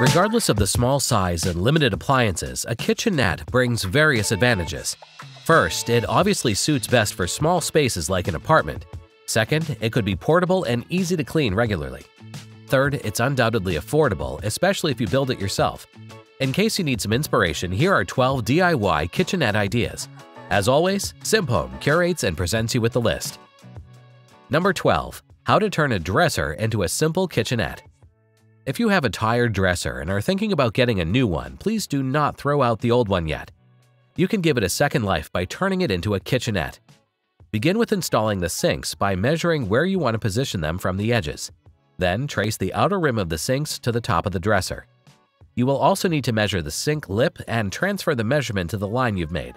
Regardless of the small size and limited appliances, a kitchenette brings various advantages. First, it obviously suits best for small spaces like an apartment. Second, it could be portable and easy to clean regularly. Third, it's undoubtedly affordable, especially if you build it yourself. In case you need some inspiration, here are 12 DIY kitchenette ideas. As always, Simphome curates and presents you with the list. Number 12. How to turn a dresser into a simple kitchenette. If you have a tired dresser and are thinking about getting a new one, please do not throw out the old one yet. You can give it a second life by turning it into a kitchenette. Begin with installing the sinks by measuring where you want to position them from the edges. Then trace the outer rim of the sinks to the top of the dresser. You will also need to measure the sink lip and transfer the measurement to the line you've made.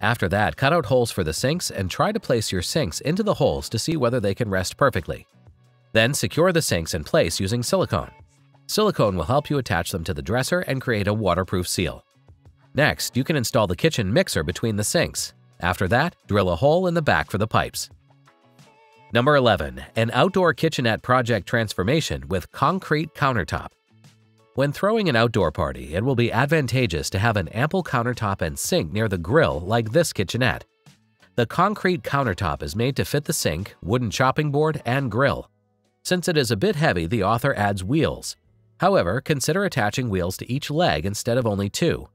After that, cut out holes for the sinks and try to place your sinks into the holes to see whether they can rest perfectly. Then secure the sinks in place using silicone. Silicone will help you attach them to the dresser and create a waterproof seal. Next, you can install the kitchen mixer between the sinks. After that, drill a hole in the back for the pipes. Number 11. An outdoor kitchenette project transformation with concrete countertop. When throwing an outdoor party, it will be advantageous to have an ample countertop and sink near the grill like this kitchenette. The concrete countertop is made to fit the sink, wooden chopping board, and grill. Since it is a bit heavy, the author adds wheels. However, consider attaching wheels to each leg instead of only two.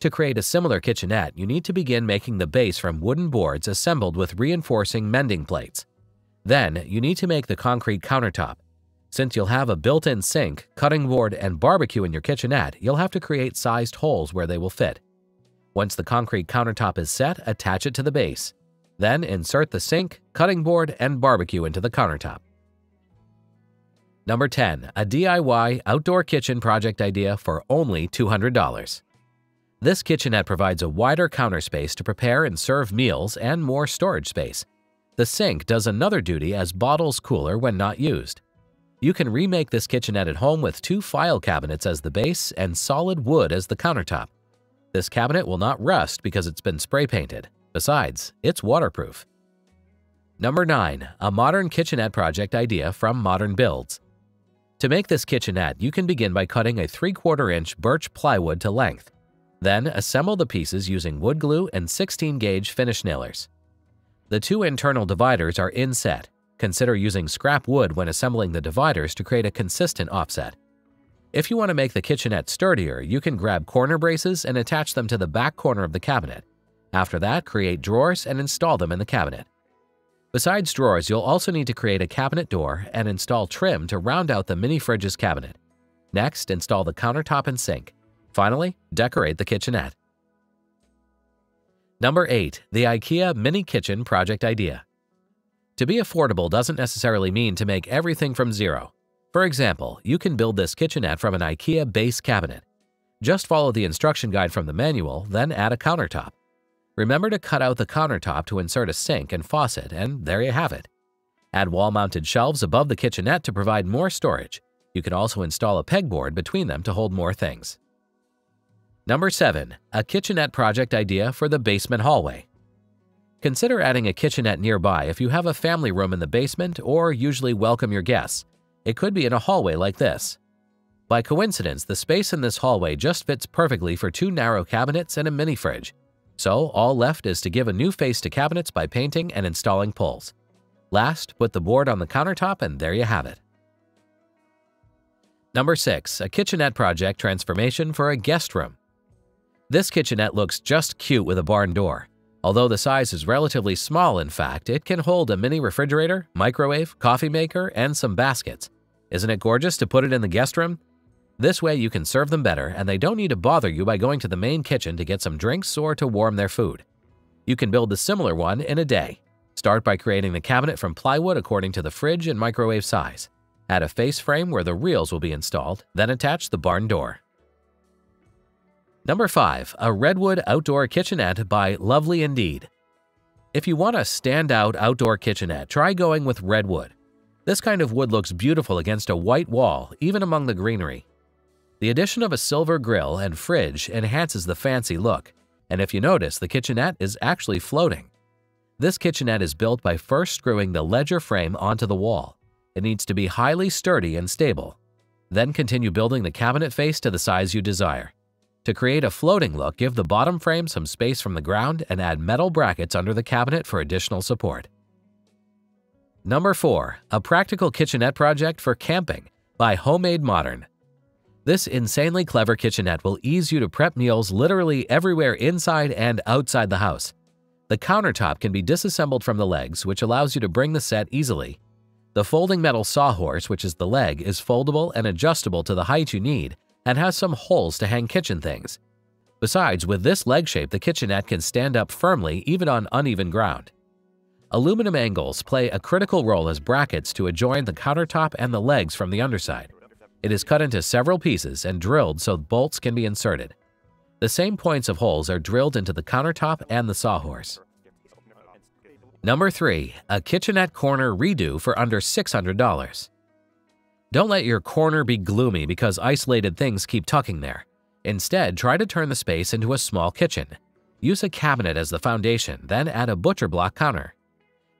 To create a similar kitchenette, you need to begin making the base from wooden boards assembled with reinforcing mending plates. Then, you need to make the concrete countertop. Since you'll have a built-in sink, cutting board, and barbecue in your kitchenette, you'll have to create sized holes where they will fit. Once the concrete countertop is set, attach it to the base. Then insert the sink, cutting board, and barbecue into the countertop. Number 10. A DIY outdoor kitchen project idea for only $200. This kitchenette provides a wider counter space to prepare and serve meals and more storage space. The sink does another duty as bottles cooler when not used. You can remake this kitchenette at home with two file cabinets as the base and solid wood as the countertop. This cabinet will not rust because it's been spray painted. Besides, it's waterproof. Number 9. A modern kitchenette project idea from Modern Builds. To make this kitchenette, you can begin by cutting a 3/4-inch birch plywood to length. Then assemble the pieces using wood glue and 16-gauge finish nailers. The two internal dividers are inset. Consider using scrap wood when assembling the dividers to create a consistent offset. If you want to make the kitchenette sturdier, you can grab corner braces and attach them to the back corner of the cabinet. After that, create drawers and install them in the cabinet. Besides drawers, you'll also need to create a cabinet door and install trim to round out the mini fridge's cabinet. Next, install the countertop and sink. Finally, decorate the kitchenette. Number 8. The IKEA Mini Kitchen Project Idea. To be affordable doesn't necessarily mean to make everything from zero. For example, you can build this kitchenette from an IKEA base cabinet. Just follow the instruction guide from the manual, then add a countertop. Remember to cut out the countertop to insert a sink and faucet, and there you have it. Add wall-mounted shelves above the kitchenette to provide more storage. You can also install a pegboard between them to hold more things. Number 7. A kitchenette project idea for the basement hallway. Consider adding a kitchenette nearby if you have a family room in the basement or usually welcome your guests. It could be in a hallway like this. By coincidence, the space in this hallway just fits perfectly for two narrow cabinets and a mini fridge. So all left is to give a new face to cabinets by painting and installing pulls. Last, put the board on the countertop and there you have it. Number 6. A kitchenette project transformation for a guest room. This kitchenette looks just cute with a barn door. Although the size is relatively small, in fact, it can hold a mini refrigerator, microwave, coffee maker, and some baskets. Isn't it gorgeous to put it in the guest room? This way you can serve them better and they don't need to bother you by going to the main kitchen to get some drinks or to warm their food. You can build a similar one in a day. Start by creating the cabinet from plywood according to the fridge and microwave size. Add a face frame where the reels will be installed, then attach the barn door. Number 5. A Redwood Outdoor Kitchenette by Lovely Indeed. If you want a standout outdoor kitchenette, try going with redwood. This kind of wood looks beautiful against a white wall, even among the greenery. The addition of a silver grill and fridge enhances the fancy look, and if you notice, the kitchenette is actually floating. This kitchenette is built by first screwing the ledger frame onto the wall. It needs to be highly sturdy and stable. Then continue building the cabinet face to the size you desire. To create a floating look, give the bottom frame some space from the ground and add metal brackets under the cabinet for additional support. Number 4. A Practical Kitchenette Project for Camping by Homemademodern. This insanely clever kitchenette will ease you to prep meals literally everywhere inside and outside the house. The countertop can be disassembled from the legs, which allows you to bring the set easily. The folding metal sawhorse, which is the leg, is foldable and adjustable to the height you need and has some holes to hang kitchen things. Besides, with this leg shape, the kitchenette can stand up firmly even on uneven ground. Aluminum angles play a critical role as brackets to adjoin the countertop and the legs from the underside. It is cut into several pieces and drilled so bolts can be inserted. The same points of holes are drilled into the countertop and the sawhorse. Number 3. A Kitchenette Corner Redo for under $600. Don't let your corner be gloomy because isolated things keep tucking there. Instead, try to turn the space into a small kitchen. Use a cabinet as the foundation, then add a butcher block counter.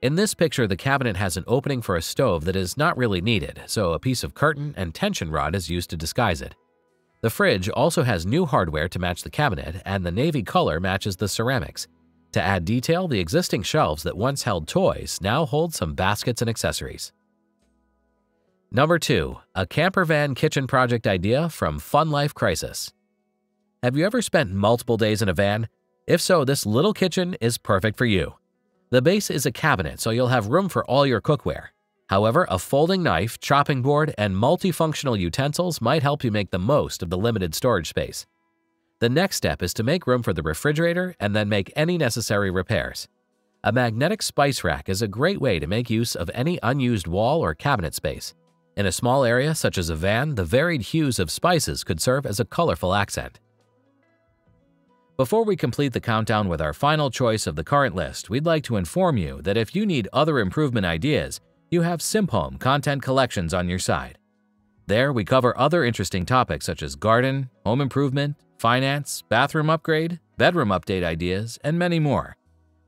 In this picture, the cabinet has an opening for a stove that is not really needed, so a piece of curtain and tension rod is used to disguise it. The fridge also has new hardware to match the cabinet, and the navy color matches the ceramics. To add detail, the existing shelves that once held toys now hold some baskets and accessories. Number 2. A Camper Van Kitchen Project Idea from Fun Life Crisis. Have you ever spent multiple days in a van? If so, this little kitchen is perfect for you. The base is a cabinet, so you'll have room for all your cookware. However, a folding knife, chopping board, and multifunctional utensils might help you make the most of the limited storage space. The next step is to make room for the refrigerator and then make any necessary repairs. A magnetic spice rack is a great way to make use of any unused wall or cabinet space. In a small area, such as a van, the varied hues of spices could serve as a colorful accent. Before we complete the countdown with our final choice of the current list, we'd like to inform you that if you need other improvement ideas, you have Simphome content collections on your side. There, we cover other interesting topics such as garden, home improvement, finance, bathroom upgrade, bedroom update ideas, and many more.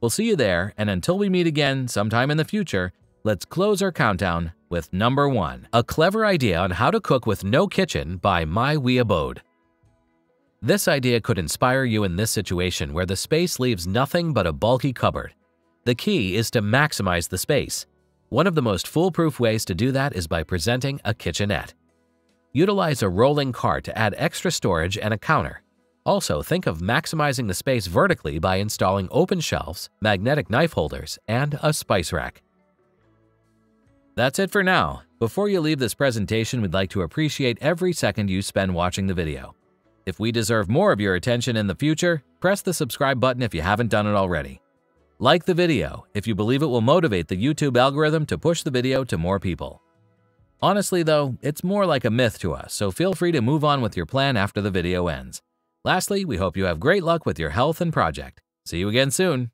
We'll see you there, and until we meet again sometime in the future, let's close our countdown with number 1, A Clever Idea on How to Cook with No Kitchen by MyWeeabode. This idea could inspire you in this situation where the space leaves nothing but a bulky cupboard. The key is to maximize the space. One of the most foolproof ways to do that is by presenting a kitchenette. Utilize a rolling cart to add extra storage and a counter. Also, think of maximizing the space vertically by installing open shelves, magnetic knife holders, and a spice rack. That's it for now. Before you leave this presentation, we'd like to appreciate every second you spend watching the video. If we deserve more of your attention in the future, press the subscribe button if you haven't done it already. Like the video if you believe it will motivate the YouTube algorithm to push the video to more people. Honestly though, it's more like a myth to us, so feel free to move on with your plan after the video ends. Lastly, we hope you have great luck with your health and project. See you again soon!